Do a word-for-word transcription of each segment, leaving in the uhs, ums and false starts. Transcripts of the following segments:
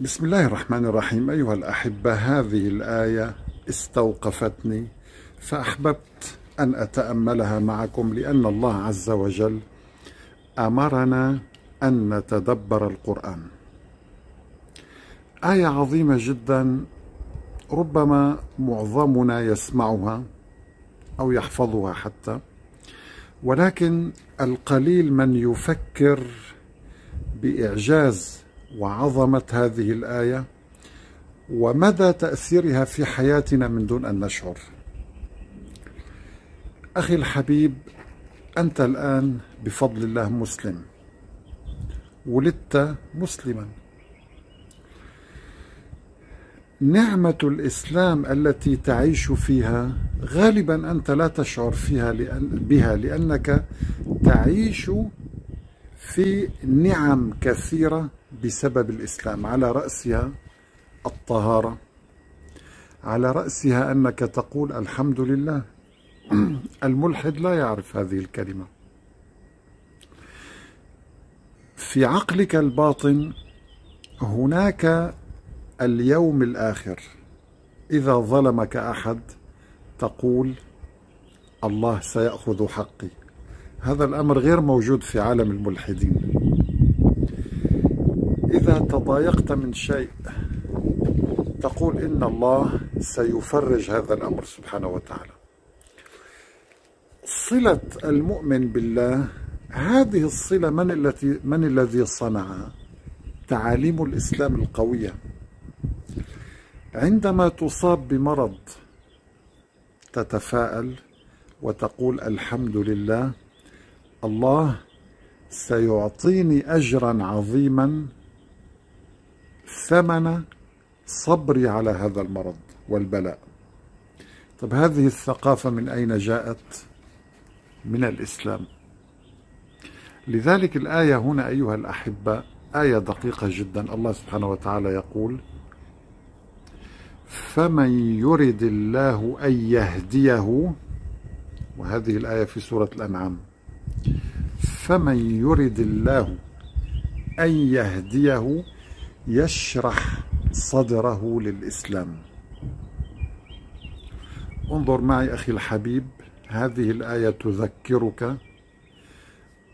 بسم الله الرحمن الرحيم. أيها الأحبة، هذه الآية استوقفتني فأحببت أن أتأملها معكم، لأن الله عز وجل أمرنا أن نتدبر القرآن. آية عظيمة جدا، ربما معظمنا يسمعها أو يحفظها حتى، ولكن القليل من يفكر بإعجاز وعظمة هذه الآية ومدى تأثيرها في حياتنا من دون أن نشعر. أخي الحبيب، أنت الآن بفضل الله مسلم، ولدت مسلما. نعمة الإسلام التي تعيش فيها غالبا أنت لا تشعر فيها لأن بها لأنك تعيش في نعم كثيرة بسبب الإسلام، على رأسها الطهارة، على رأسها أنك تقول الحمد لله. الملحد لا يعرف هذه الكلمة. في عقلك الباطن هناك اليوم الآخر، إذا ظلمك أحد تقول الله سيأخذ حقي. هذا الأمر غير موجود في عالم الملحدين. إذا تضايقت من شيء تقول إن الله سيفرج هذا الأمر سبحانه وتعالى. صلة المؤمن بالله، هذه الصلة من التي من الذي صنعها؟ تعاليم الإسلام القوية. عندما تصاب بمرض تتفاءل وتقول الحمد لله، الله سيعطيني أجرا عظيما ثمن صبري على هذا المرض والبلاء. طب هذه الثقافة من أين جاءت؟ من الإسلام. لذلك الآية هنا أيها الأحبة آية دقيقة جدا. الله سبحانه وتعالى يقول: فمن يرد الله أن يهديه، وهذه الآية في سورة الأنعام، فمن يرد الله أن يهديه يشرح صدره للإسلام. انظر معي أخي الحبيب، هذه الآية تذكرك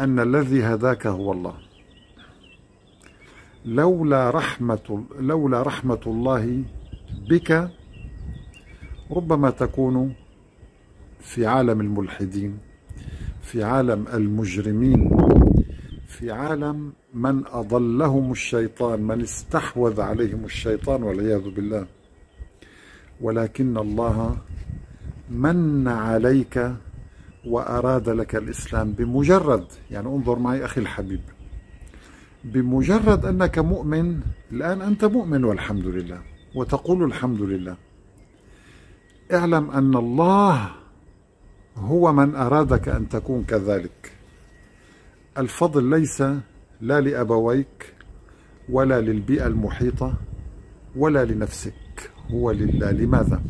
أن الذي هداك هو الله. لولا رحمة لولا رحمة الله بك ربما تكون في عالم الملحدين، في عالم المجرمين، في عالم من أضلهم الشيطان، من استحوذ عليهم الشيطان والعياذ بالله. ولكن الله من عليك وأراد لك الإسلام. بمجرد، يعني انظر معي أخي الحبيب، بمجرد أنك مؤمن، الآن أنت مؤمن والحمد لله وتقول الحمد لله، اعلم أن الله هو من أرادك أن تكون كذلك. الفضل ليس لا لأبويك ولا للبيئة المحيطة ولا لنفسك، هو لله. لماذا؟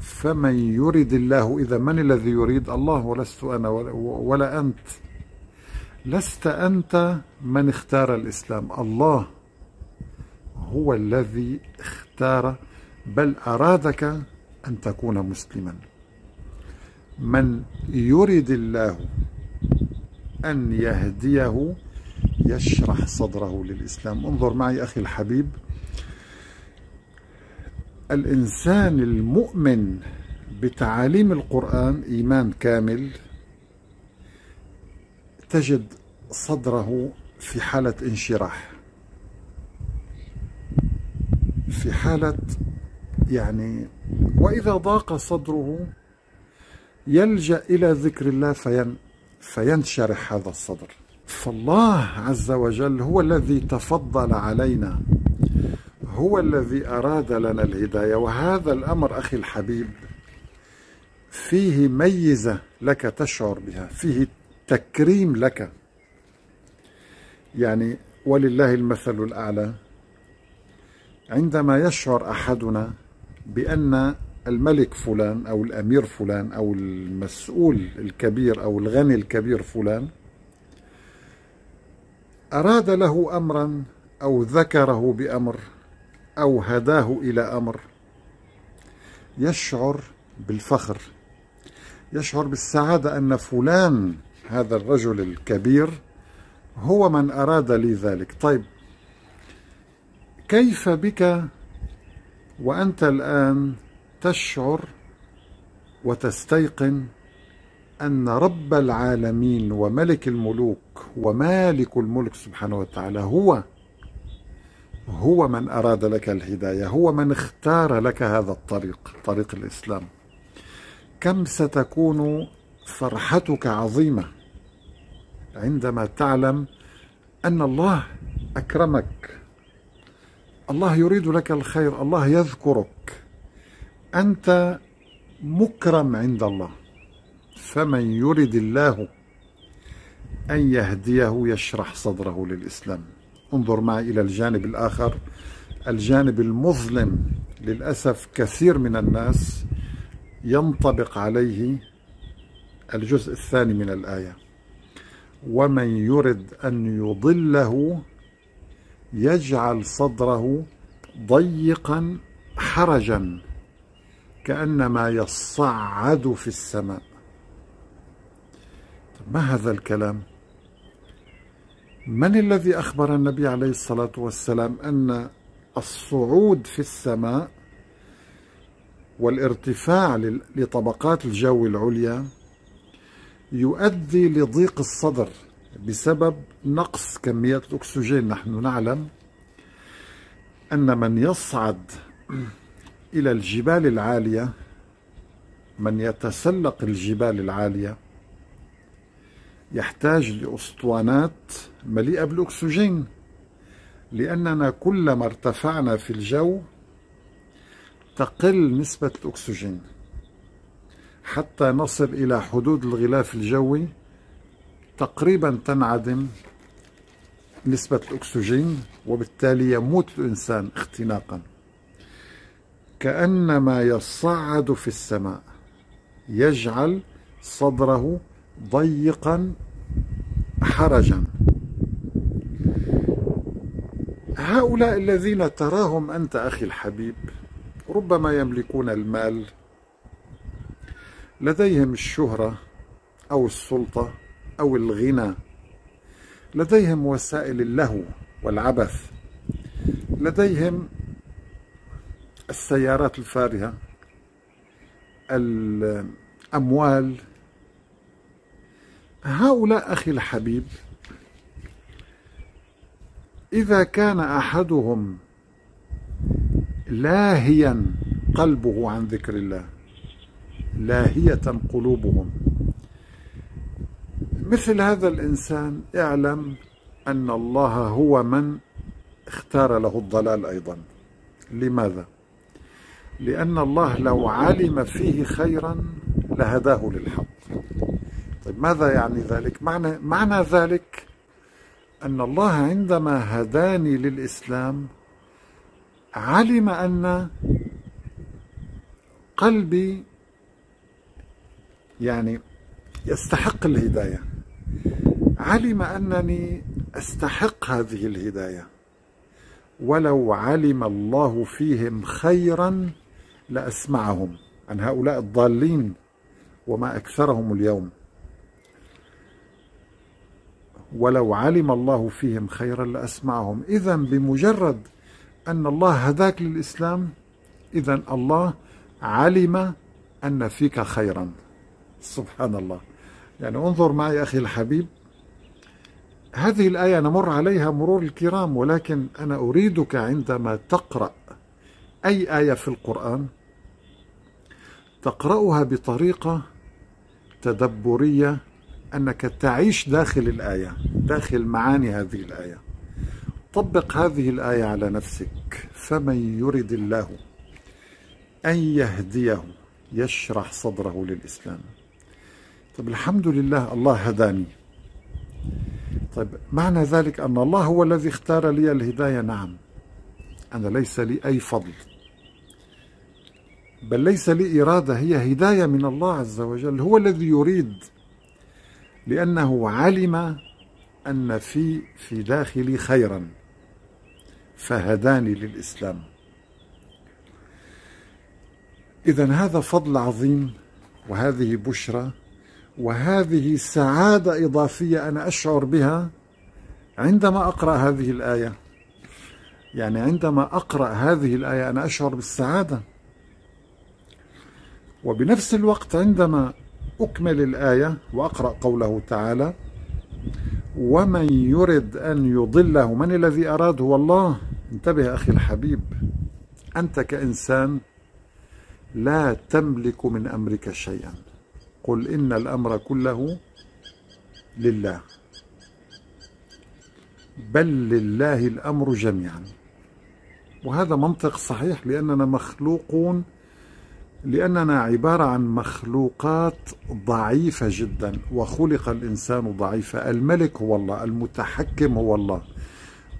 فمن يريد الله، إذا من الذي يريد؟ الله، ولست أنا ولا أنت. لست أنت من اختار الإسلام، الله هو الذي اختار، بل أرادك أن تكون مسلما. من يريد الله أن يهديه يشرح صدره للإسلام. انظر معي أخي الحبيب، الإنسان المؤمن بتعاليم القرآن إيمان كامل تجد صدره في حالة انشراح، في حالة يعني، وإذا ضاق صدره يلجأ إلى ذكر الله فين فينشرح هذا الصدر. فالله عز وجل هو الذي تفضل علينا، هو الذي أراد لنا الهداية. وهذا الأمر أخي الحبيب فيه ميزة لك تشعر بها، فيه تكريم لك. يعني ولله المثل الأعلى، عندما يشعر أحدنا بأن الملك فلان أو الأمير فلان أو المسؤول الكبير أو الغني الكبير فلان أراد له أمرا أو ذكره بأمر أو هداه إلى أمر، يشعر بالفخر، يشعر بالسعادة أن فلان هذا الرجل الكبير هو من أراد لي ذلك. طيب كيف بك وأنت الآن تشعر وتستيقن أن رب العالمين وملك الملوك ومالك الملك سبحانه وتعالى هو هو من أراد لك الهداية، هو من اختار لك هذا الطريق، طريق الإسلام؟ كم ستكون فرحتك عظيمة عندما تعلم أن الله أكرمك، الله يريد لك الخير، الله يذكرك، أنت مكرم عند الله. فمن يرد الله أن يهديه يشرح صدره للإسلام. انظر معي إلى الجانب الآخر، الجانب المظلم. للأسف كثير من الناس ينطبق عليه الجزء الثاني من الآية، ومن يرد أن يضله يجعل صدره ضيقا حرجا كأنما يصعد في السماء. ما هذا الكلام؟ من الذي أخبر النبي عليه الصلاة والسلام أن الصعود في السماء والارتفاع لطبقات الجو العليا يؤدي لضيق الصدر بسبب نقص كمية الأكسجين؟ نحن نعلم أن من يصعد إلى الجبال العالية، من يتسلق الجبال العالية، يحتاج لأسطوانات مليئة بالأكسجين، لأننا كلما ارتفعنا في الجو تقل نسبة الأكسجين حتى نصل إلى حدود الغلاف الجوي، تقريبا تنعدم نسبة الأكسجين، وبالتالي يموت الإنسان اختناقا. كأنما يصعد في السماء يجعل صدره ضيقا حرجا. هؤلاء الذين تراهم أنت أخي الحبيب ربما يملكون المال، لديهم الشهرة أو السلطة أو الغنى، لديهم وسائل اللهو والعبث، لديهم السيارات الفارهة، الأموال. هؤلاء أخي الحبيب إذا كان أحدهم لاهيا قلبه عن ذكر الله، لاهية قلوبهم، مثل هذا الإنسان اعلم أن الله هو من اختار له الضلال أيضا. لماذا؟ لأن الله لو علم فيه خيرا لهداه للحق. طيب ماذا يعني ذلك؟ معنى, معنى ذلك أن الله عندما هداني للإسلام علم أن قلبي يعني يستحق الهداية، علم أنني أستحق هذه الهداية، ولو علم الله فيهم خيرا لأسمعهم عن هؤلاء الضالين وما أكثرهم اليوم، ولو علم الله فيهم خيرا لأسمعهم. إذا بمجرد أن الله هداك للإسلام، إذا الله علم أن فيك خيرا. سبحان الله. يعني انظر معي أخي الحبيب، هذه الآية نمر عليها مرور الكرام، ولكن أنا أريدك عندما تقرأ أي آية في القرآن تقرأها بطريقة تدبرية، أنك تعيش داخل الآية، داخل معاني هذه الآية. طبق هذه الآية على نفسك. فمن يرد الله أن يهديه يشرح صدره للإسلام. طيب الحمد لله الله هداني. طيب معنى ذلك أن الله هو الذي اختار لي الهداية؟ نعم، أنا ليس لي أي فضل، بل ليس لي إرادة، هي هداية من الله عز وجل، هو الذي يريد، لأنه علم أن في في داخلي خيرا فهداني للإسلام. إذن هذا فضل عظيم، وهذه بشرى، وهذه سعادة إضافية أنا أشعر بها عندما أقرأ هذه الآية. يعني عندما أقرأ هذه الآية أنا أشعر بالسعادة، وبنفس الوقت عندما أكمل الآية وأقرأ قوله تعالى: ومن يرد أن يضله، من الذي أراد؟ هو الله. انتبه أخي الحبيب، أنت كإنسان لا تملك من أمرك شيئا، قل إن الأمر كله لله، بل لله الأمر جميعا. وهذا منطق صحيح، لأننا مخلوقون، لأننا عبارة عن مخلوقات ضعيفة جدا، وخلق الإنسان ضعيفا. الملك هو الله، المتحكم هو الله،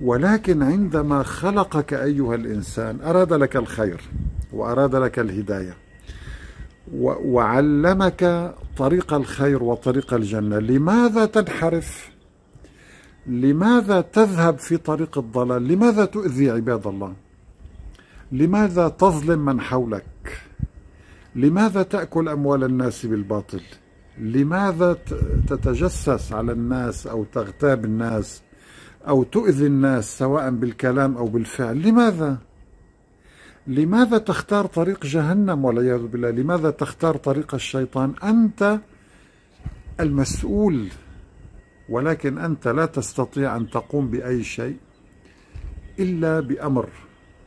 ولكن عندما خلقك أيها الإنسان أراد لك الخير، وأراد لك الهداية، وعلمك طريق الخير وطريق الجنة. لماذا تنحرف؟ لماذا تذهب في طريق الضلال؟ لماذا تؤذي عباد الله؟ لماذا تظلم من حولك؟ لماذا تأكل أموال الناس بالباطل؟ لماذا تتجسس على الناس أو تغتاب الناس أو تؤذي الناس سواء بالكلام أو بالفعل؟ لماذا؟ لماذا تختار طريق جهنم والعياذ بالله؟ لماذا تختار طريق الشيطان؟ أنت المسؤول، ولكن أنت لا تستطيع أن تقوم بأي شيء إلا بأمر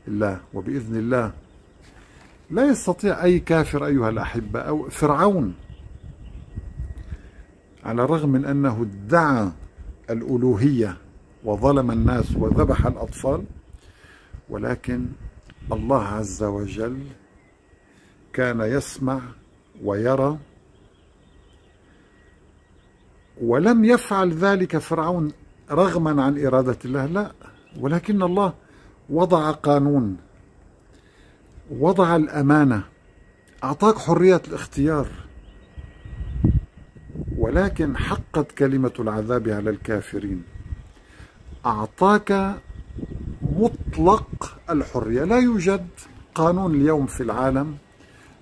الله وبإذن الله. لا يستطيع أي كافر أيها الأحبة، أو فرعون على الرغم من أنه ادعى الألوهية وظلم الناس وذبح الأطفال، ولكن الله عز وجل كان يسمع ويرى، ولم يفعل ذلك فرعون رغما عن إرادة الله، لا، ولكن الله وضع قانون، وضع الأمانة، أعطاك حرية الاختيار، ولكن حقت كلمة العذاب على الكافرين. أعطاك مطلق الحرية، لا يوجد قانون اليوم في العالم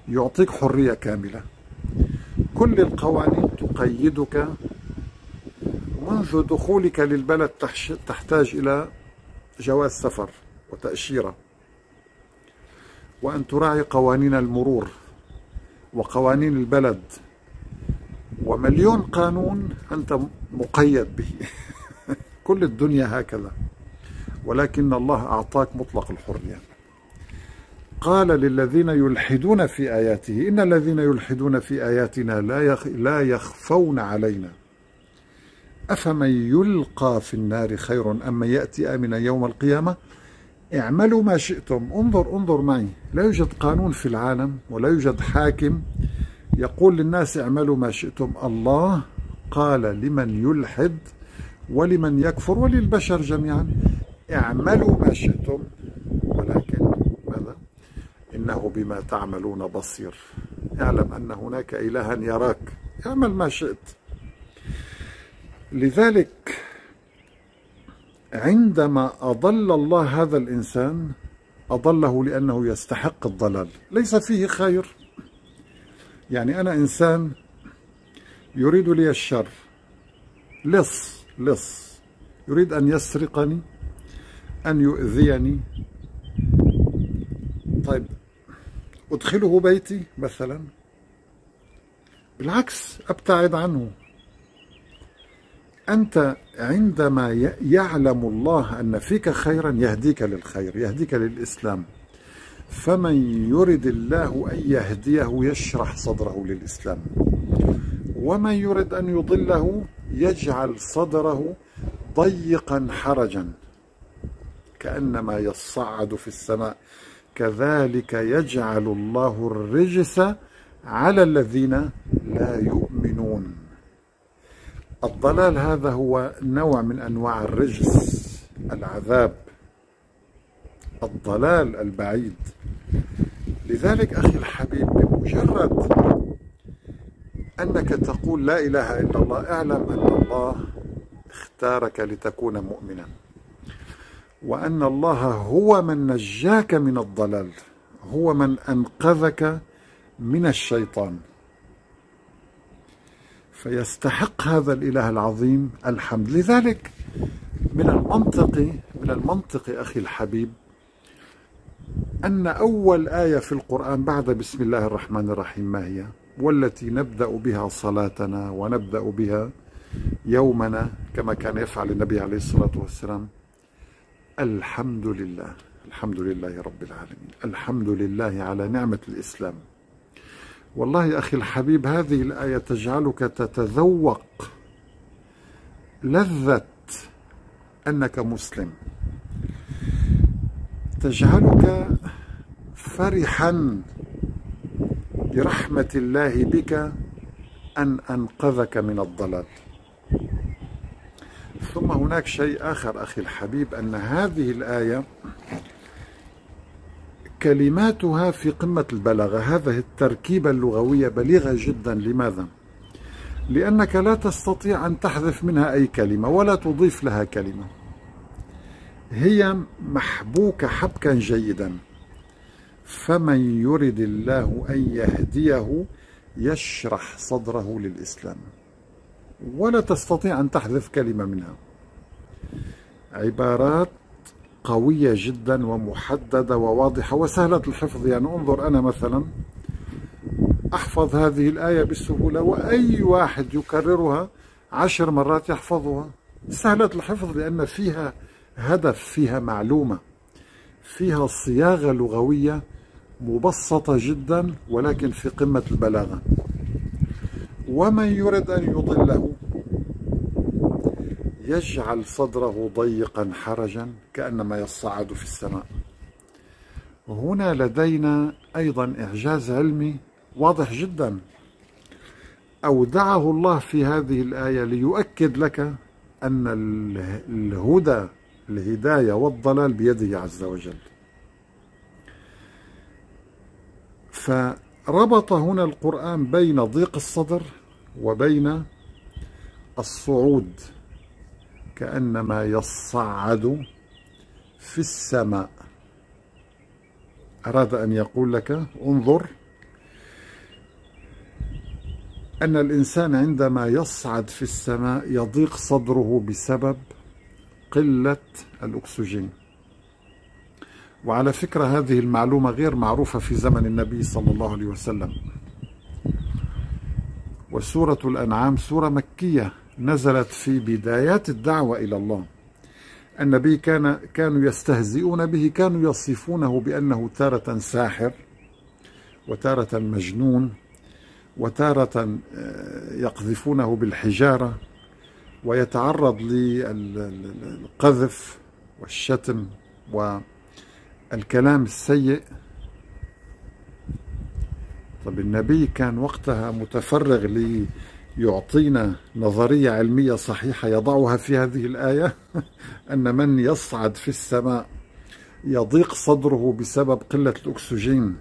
يعطيك حرية كاملة، كل القوانين تقيدك. منذ دخولك للبلد تحتاج إلى جواز سفر وتأشيرة، وأن تراعي قوانين المرور وقوانين البلد، ومليون قانون أنت مقيد به. كل الدنيا هكذا، ولكن الله أعطاك مطلق الحرية. قال للذين يلحدون في آياته: إن الذين يلحدون في آياتنا لا يخفون علينا أفمن يلقى في النار خير أم من يأتي آمنا يوم القيامة اعملوا ما شئتم. انظر انظر معي، لا يوجد قانون في العالم ولا يوجد حاكم يقول للناس اعملوا ما شئتم. الله قال لمن يلحد ولمن يكفر وللبشر جميعا: اعملوا ما شئتم، ولكن ماذا؟ إنه بما تعملون بصير. اعلم أن هناك إلها يراك، اعمل ما شئت. لذلك عندما أضل الله هذا الإنسان أضله لأنه يستحق الضلال، ليس فيه خير. يعني أنا إنسان يريد لي الشر، لص لص، يريد أن يسرقني، أن يؤذيني، طيب أدخله بيتي مثلا؟ بالعكس، أبتعد عنه. أنت عندما يعلم الله أن فيك خيرا يهديك للخير، يهديك للإسلام. فمن يرد الله أن يهديه يشرح صدره للإسلام، ومن يرد أن يضله يجعل صدره ضيقا حرجا كأنما يصعد في السماء، كذلك يجعل الله الرجس على الذين لا يؤمنون. الضلال هذا هو نوع من أنواع الرجس، العذاب، الضلال البعيد. لذلك أخي الحبيب، بمجرد أنك تقول لا إله إلا الله، اعلم أن الله اختارك لتكون مؤمنا، وأن الله هو من نجاك من الضلال، هو من أنقذك من الشيطان، فيستحق هذا الإله العظيم الحمد. لذلك من المنطقي من المنطقي أخي الحبيب أن أول آية في القرآن بعد بسم الله الرحمن الرحيم ما هي؟ والتي نبدأ بها صلاتنا ونبدأ بها يومنا كما كان يفعل النبي عليه الصلاة والسلام. الحمد لله، الحمد لله رب العالمين، الحمد لله على نعمة الإسلام. والله أخي الحبيب هذه الآية تجعلك تتذوق لذة أنك مسلم، تجعلك فرحا برحمة الله بك أن أنقذك من الضلال. ثم هناك شيء آخر أخي الحبيب، أن هذه الآية كلماتها في قمة البلاغة، هذه التركيبة اللغوية بليغة جدا. لماذا؟ لأنك لا تستطيع أن تحذف منها أي كلمة ولا تضيف لها كلمة، هي محبوكة حبكا جيدا. فمن يرد الله أن يهديه يشرح صدره للإسلام، ولا تستطيع أن تحذف كلمة منها. عبارات قوية جدا ومحددة وواضحة وسهلة الحفظ. يعني انظر، أنا مثلا أحفظ هذه الآية بسهولة، وأي واحد يكررها عشر مرات يحفظها. سهلة الحفظ لأن فيها هدف، فيها معلومة، فيها صياغة لغوية مبسطة جدا ولكن في قمة البلاغة. ومن يرد أن يضله يجعل صدره ضيقا حرجا كأنما يصعد في السماء. هنا لدينا أيضا إعجاز علمي واضح جدا أودعه الله في هذه الآية ليؤكد لك أن الهدى، الهداية والضلال بيده عز وجل. فربط هنا القرآن بين ضيق الصدر وبين الصعود كأنما يصعد في السماء. أراد أن يقول لك انظر أن الإنسان عندما يصعد في السماء يضيق صدره بسبب قلة الأكسجين. وعلى فكرة هذه المعلومة غير معروفة في زمن النبي صلى الله عليه وسلم. وسورة الأنعام سورة مكية نزلت في بدايات الدعوة إلى الله. النبي كان كانوا يستهزئون به، كانوا يصفونه بأنه تارة ساحر وتارة مجنون وتارة يقذفونه بالحجارة ويتعرض للقذف والشتم والكلام السيء. طب النبي كان وقتها متفرغ لي يعطينا نظرية علمية صحيحة يضعها في هذه الآية أن من يصعد في السماء يضيق صدره بسبب قلة الأكسجين.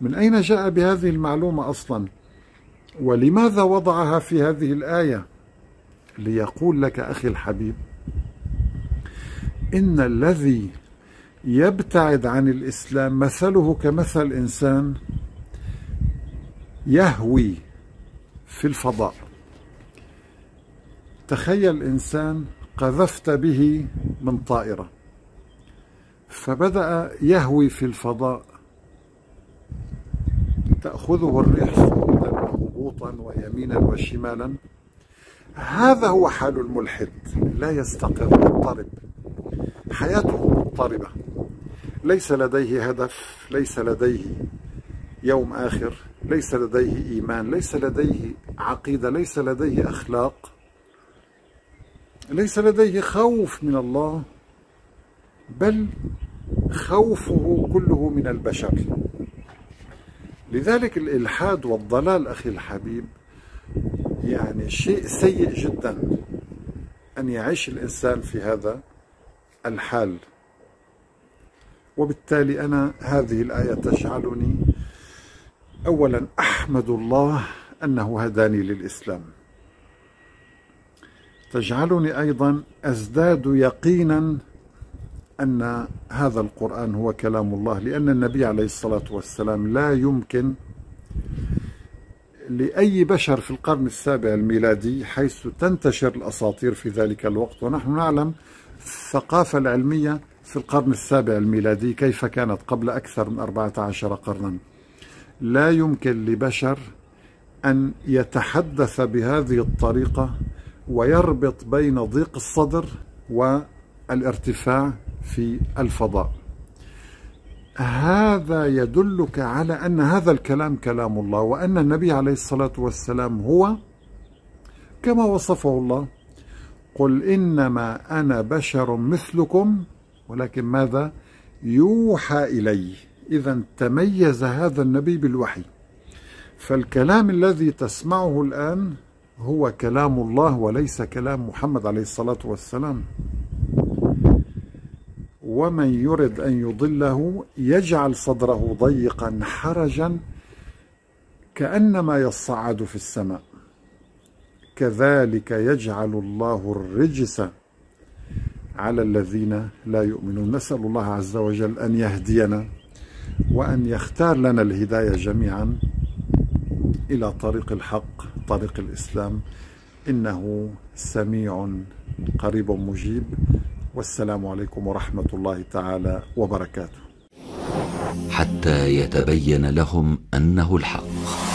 من أين جاء بهذه المعلومة أصلا؟ ولماذا وضعها في هذه الآية؟ ليقول لك أخي الحبيب إن الذي يبتعد عن الإسلام مثله كمثل إنسان يهوي في الفضاء. تخيل إنسان قذفت به من طائرة فبدأ يهوي في الفضاء، تأخذه الريح صعودا وهبوطا ويمينا وشمالا. هذا هو حال الملحد، لا يستقر، مضطرب، حياته مضطربة، ليس لديه هدف، ليس لديه يوم آخر، ليس لديه إيمان، ليس لديه عقيدة، ليس لديه أخلاق، ليس لديه خوف من الله، بل خوفه كله من البشر. لذلك الإلحاد والضلال أخي الحبيب يعني شيء سيء جدا أن يعيش الإنسان في هذا الحال. وبالتالي أنا هذه الآية تجعلني أولا أحمد الله أنه هداني للإسلام، تجعلني أيضا أزداد يقينا أن هذا القرآن هو كلام الله، لأن النبي عليه الصلاة والسلام لا يمكن لأي بشر في القرن السابع الميلادي، حيث تنتشر الأساطير في ذلك الوقت. ونحن نعلم الثقافة العلمية في القرن السابع الميلادي كيف كانت قبل أكثر من أربعة عشر قرنا. لا يمكن لبشر أن يتحدث بهذه الطريقة ويربط بين ضيق الصدر والارتفاع في الفضاء. هذا يدلك على أن هذا الكلام كلام الله، وأن النبي عليه الصلاة والسلام هو كما وصفه الله: قل إنما أنا بشر مثلكم ولكن ماذا؟ يوحى إلي. إذا تميز هذا النبي بالوحي، فالكلام الذي تسمعه الآن هو كلام الله وليس كلام محمد عليه الصلاة والسلام. ومن يرد أن يضله يجعل صدره ضيقا حرجا كأنما يصعد في السماء، كذلك يجعل الله الرجس على الذين لا يؤمنون. نسأل الله عز وجل أن يهدينا وأن يختار لنا الهداية جميعا إلى طريق الحق، طريق الإسلام، إنه سميع قريب مجيب. والسلام عليكم ورحمة الله تعالى وبركاته. حتى يتبين لهم أنه الحق.